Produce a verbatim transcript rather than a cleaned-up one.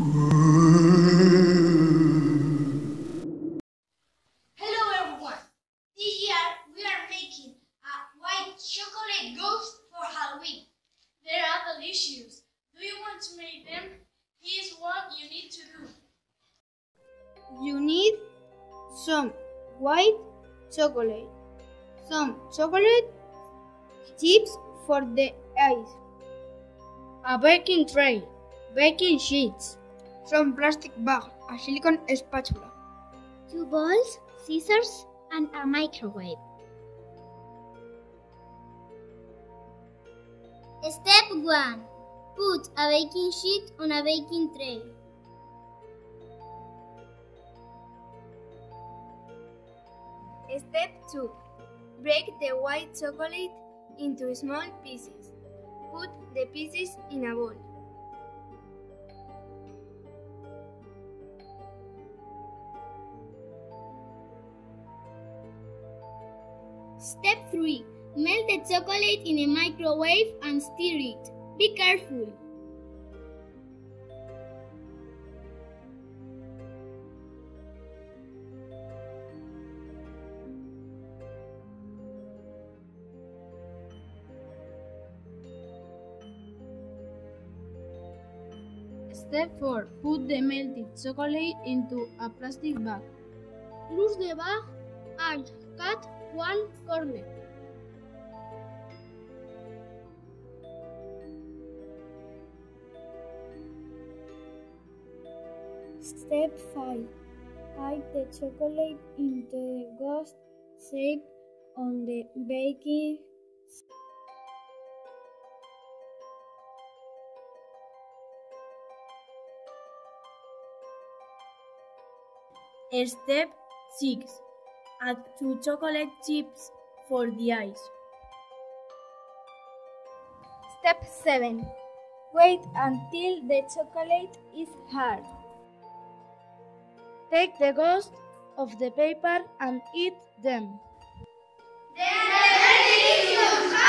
Hello everyone! This year we are making a white chocolate ghost for Halloween. They are delicious. Do you want to make them? Here's what you need to do. You need some white chocolate, some chocolate chips for the eyes, a baking tray, baking sheets, some plastic bag, a silicone spatula, two balls, scissors, and a microwave. Step one. Put a baking sheet on a baking tray. Step two. Break the white chocolate into small pieces. Put the pieces in a bowl. Step three. Melt the chocolate in a microwave and stir it. Be careful. Step four. Put the melted chocolate into a plastic bag. Close the bag and cut one corner. Step five. Hide the chocolate into the ghost shape on the baking. Step six. Add two chocolate chips for the eyes. Step seven. Wait until the chocolate is hard. Take the ghosts of the paper and eat them. They are delicious!